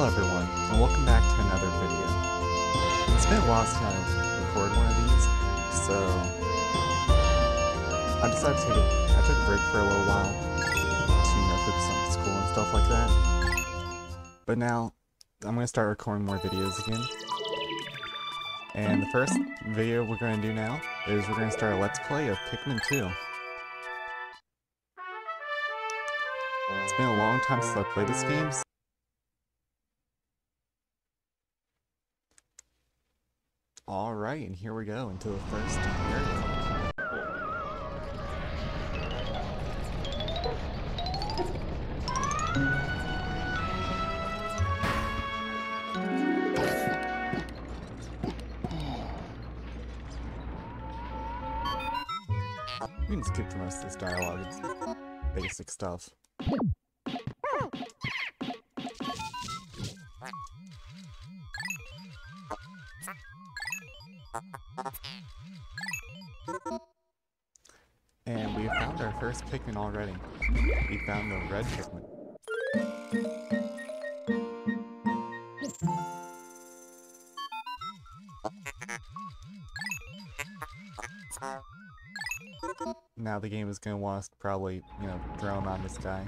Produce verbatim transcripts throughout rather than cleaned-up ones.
Hello everyone, and welcome back to another video. It's been a while since I recorded one of these, so I decided to take a, I took a break for a little while to, you know, focus on school and stuff like that. But now, I'm going to start recording more videos again. And the first video we're going to do now is we're going to start a Let's Play of Pikmin two. It's been a long time since I played this game, so alright, and here we go into the first area. We can skip to most of this dialogue, it's basic stuff. And we found our first Pikmin already. We found the red Pikmin. Now the game is going to want us to probably, you know, throw him on this guy.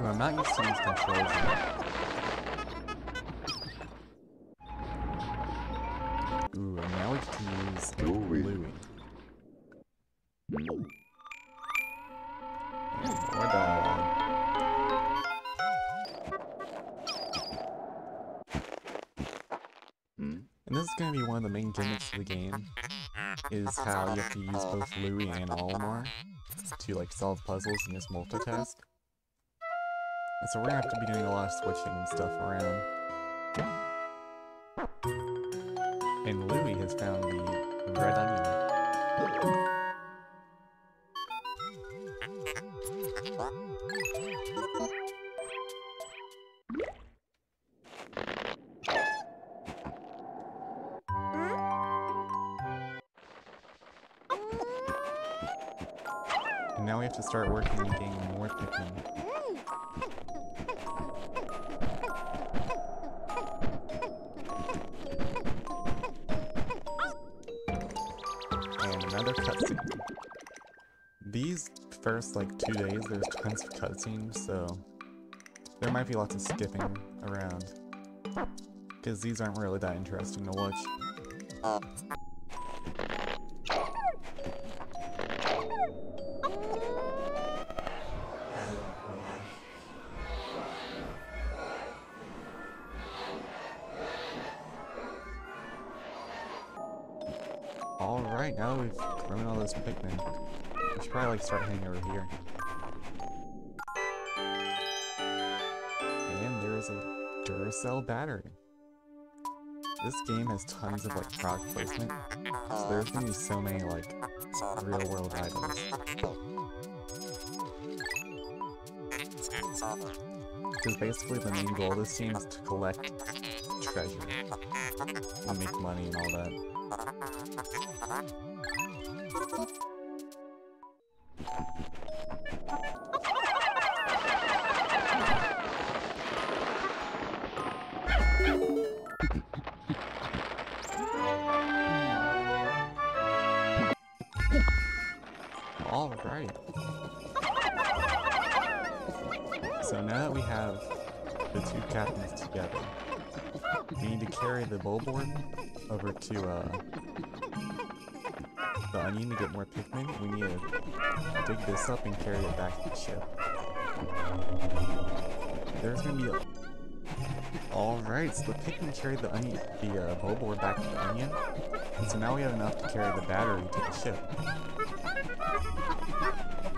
Well, I'm not used to these controls yet. Ooh, and now we can use Louie. Louie. And more dialogue. And this is going to be one of the main gimmicks of the game, is how you have to use both Louie and Olimar to, like, solve puzzles and just multitask. And so we're going to have to be doing a lot of switching and stuff around. And Louie has found the red onion. And now we have to start working on getting more Pikmin. These first, like, two days, there's tons of cutscenes, so there might be lots of skipping around, because these aren't really that interesting to watch. Alright, now that we've grown all those Pikmin, we should probably, like, start heading over here. And there is a Duracell battery. This game has tons of, like, product placement, so there's gonna be so many, like, real-world items. Because basically the main goal of this game is to collect treasure and make money and all that. Alright. So now that we have the two captains together, we need to carry the bullboard over to uh, the onion to get more Pikmin. We need to dig this up and carry it back to the ship. There's gonna be a... Alright, so the Pikmin carried the onion, the uh, bullboard back to the onion. And so now we have enough to carry the battery to the ship.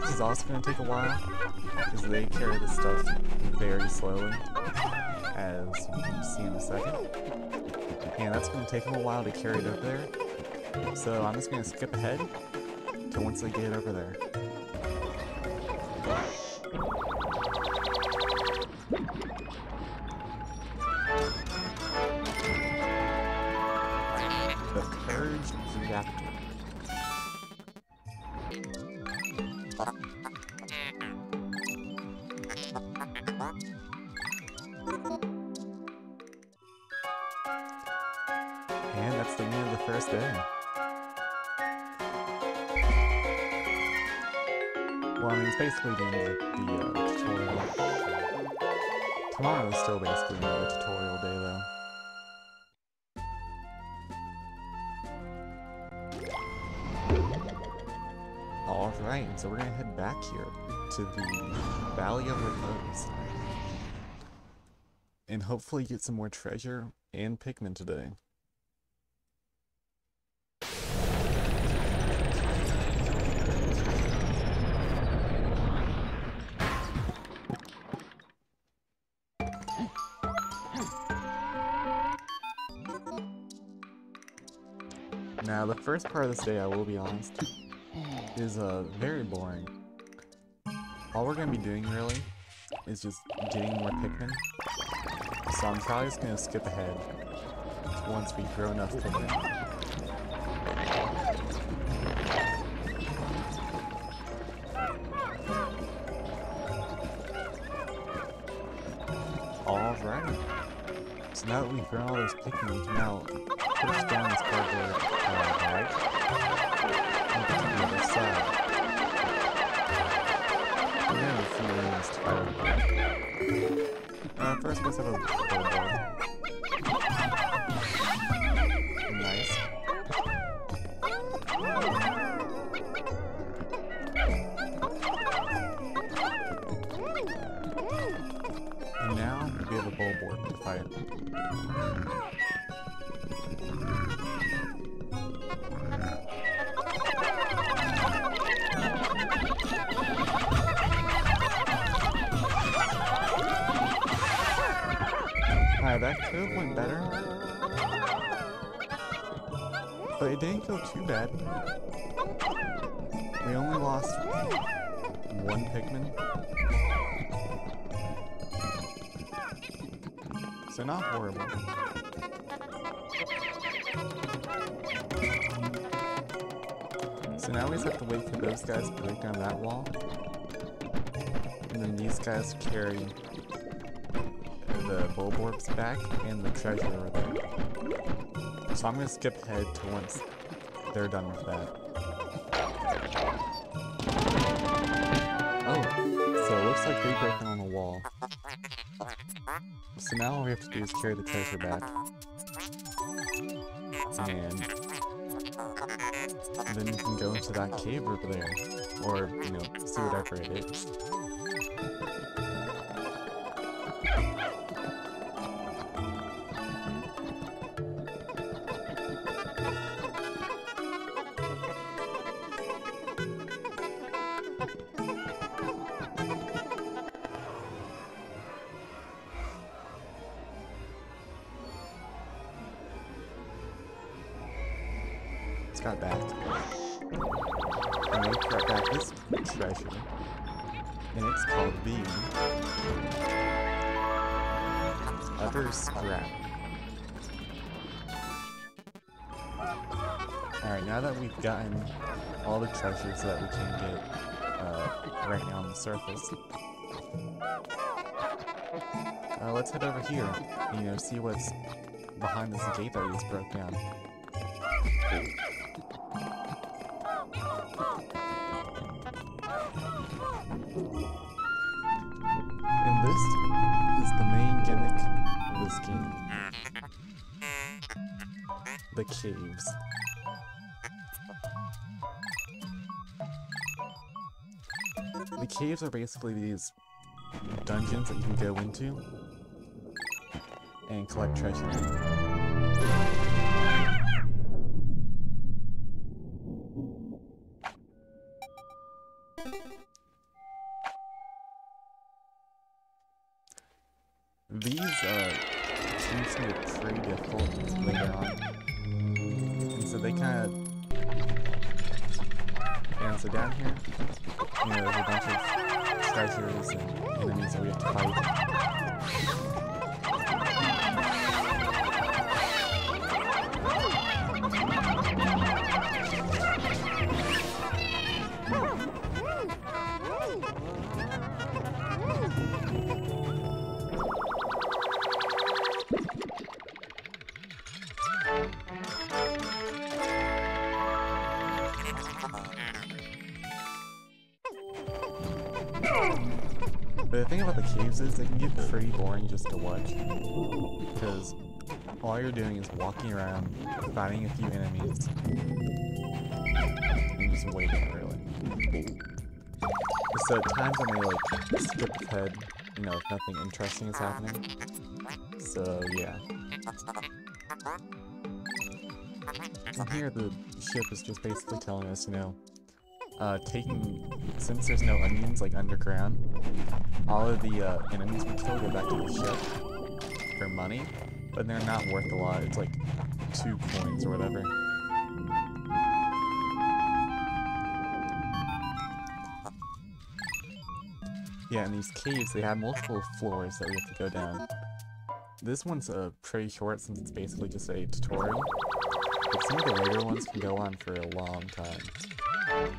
This is also going to take a while, because they carry this stuff very slowly, as you can see in a second. And that's going to take them a while to carry it over there, so I'm just going to skip ahead to once they get it over there. The Purge Reactor. And that's the end of the first day. Well, I mean, it's basically the end of the uh, tutorial. Tomorrow is still basically another tutorial day, though. Alright, so we're gonna head back here to the Valley of Repose. And hopefully get some more treasure and Pikmin today. Now, the first part of this day, I will be honest, is uh, very boring. All we're gonna be doing really is just getting more Pikmin. So I'm probably just gonna skip ahead once we grow enough Pikmin. Alright. So now that we've grown all those Pikmin, we can now push down this cardboard uh, right and get to the other side. We're gonna have a few rooms to fight over. Uh, first, let's have a billboard. Nice. And now, we have a billboard to fight. That could have went better, but it didn't go too bad. We only lost one Pikmin, so not horrible. So now we just have to wait for those guys to break down that wall, and then these guys carry the bulborbs back and the treasure over there. So I'm gonna skip ahead to once they're done with that. Oh, so it looks like they break down the wall. So now all we have to do is carry the treasure back. And then you can go into that cave over there. Or, you know, see whatever it is. Got back, and we got back this treasure, and it's called the Other Scrap. Alright, now that we've gotten all the treasures that we can get uh, right now on the surface, uh, let's head over here, you know, see what's behind this gate that we just broke down. And this is the main gimmick of this game. The caves. The caves are basically these dungeons that you can go into and collect treasure in. These uh, seems to get pretty difficult later on, and so they kind of, and so down here, you know, there's a bunch of treasures and enemies that we have to fight. the thing about the caves is they can get pretty boring just to watch, because all you're doing is walking around, fighting a few enemies, and just waiting, really. So at times I may, like, skip ahead, you know, if nothing interesting is happening. So, yeah. And here the ship is just basically telling us, you know, Uh, taking, since there's no onions, like, underground, all of the, uh, enemies we kill go back to the ship for money, but they're not worth a lot. It's, like, two coins or whatever. Yeah, and these caves, they have multiple floors that we have to go down. This one's, uh, pretty short since it's basically just a tutorial, but some of the later ones can go on for a long time. But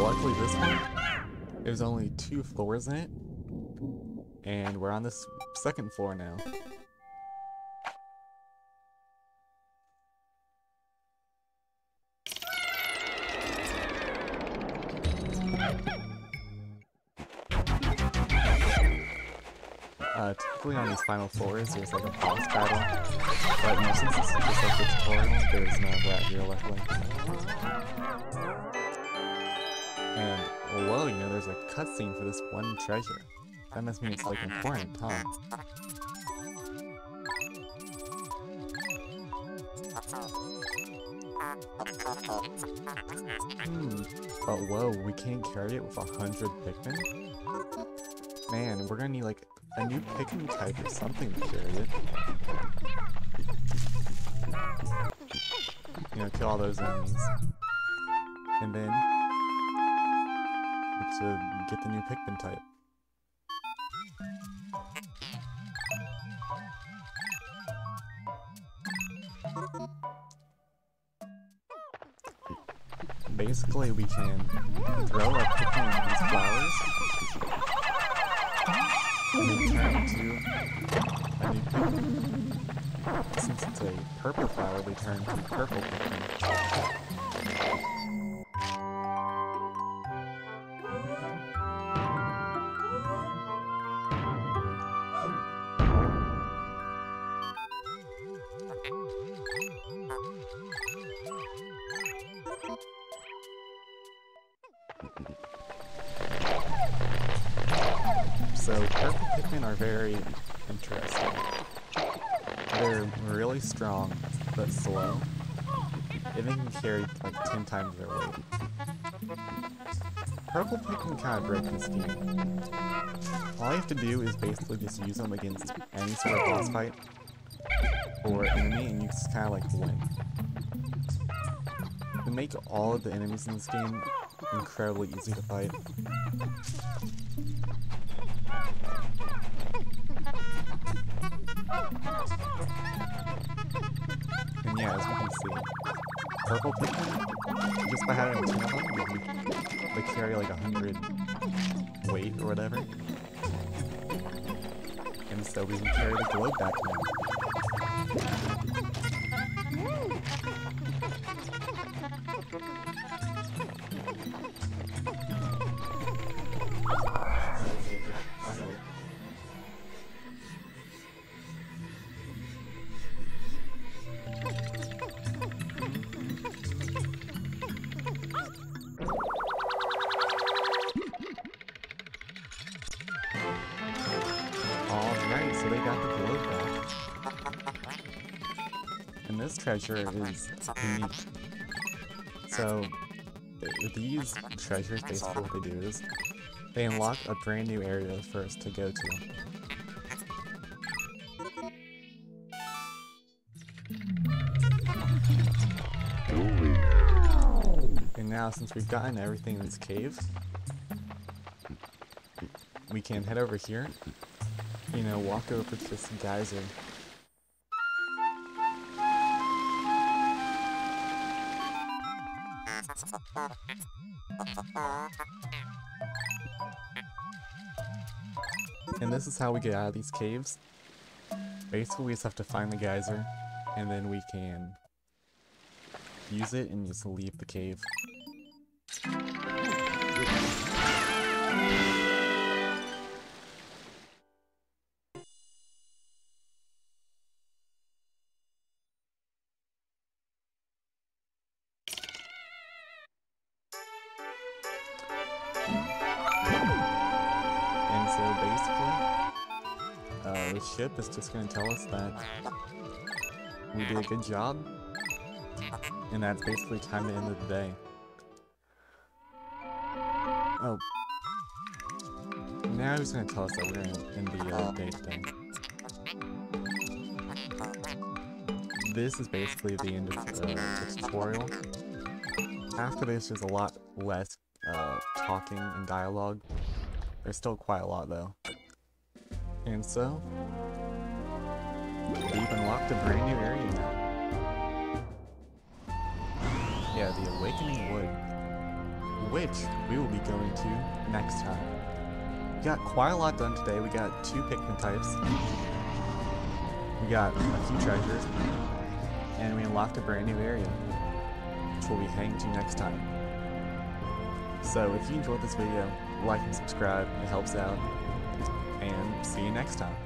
luckily this one, there's only two floors in it, and we're on this second floor now. Uh, typically on these final floors, there's like a boss battle, but no, since this is just like a tutorial, there's none of that here, luckily. And, whoa, you know, there's a cutscene for this one treasure. That must mean it's like important, huh? Hmm, but whoa, we can't carry it with a hundred Pikmin? Man, we're gonna need like a new Pikmin type or something to carry it. You know, kill all those enemies. And then, to get the new Pikmin type. Basically, we can throw our Pikmin in these flowers. And then turn into a new Pikmin. Since it's a purple flower, we turn to purple Pikmin. So, purple Pikmin are very interesting. They're really strong, but slow, and they can carry like ten times their weight. Purple Pikmin kind of break this game. All you have to do is basically just use them against any sort of boss fight or enemy, and you just kind of like win. They make all of the enemies in this game incredibly easy to fight. And yeah, as we can see, purple Pikmin, just by having ten of them, they carry like a hundred weight or whatever. And so we can carry the globe back now. And this treasure is unique. So, with these treasures, basically what they do is they unlock a brand new area for us to go to. And now, since we've gotten everything in this cave, we can head over here, you know, walk over to this geyser. And this is how we get out of these caves. Basically, we just have to find the geyser, and then we can use it and just leave the cave. It's just going to tell us that we did a good job, and that's basically time to end of the day. Oh. Now he's going to tell us that we're in, in the uh, day today. This is basically the end of the, uh, the tutorial. After this, there's a lot less uh, talking and dialogue. There's still quite a lot, though. And so, we've unlocked a brand new area now. Yeah, the Awakening Wood, which we will be going to next time. We got quite a lot done today. We got two Pikmin types. We got a few treasures. And we unlocked a brand new area, which we'll be heading to next time. So if you enjoyed this video, like and subscribe. It helps out. And see you next time.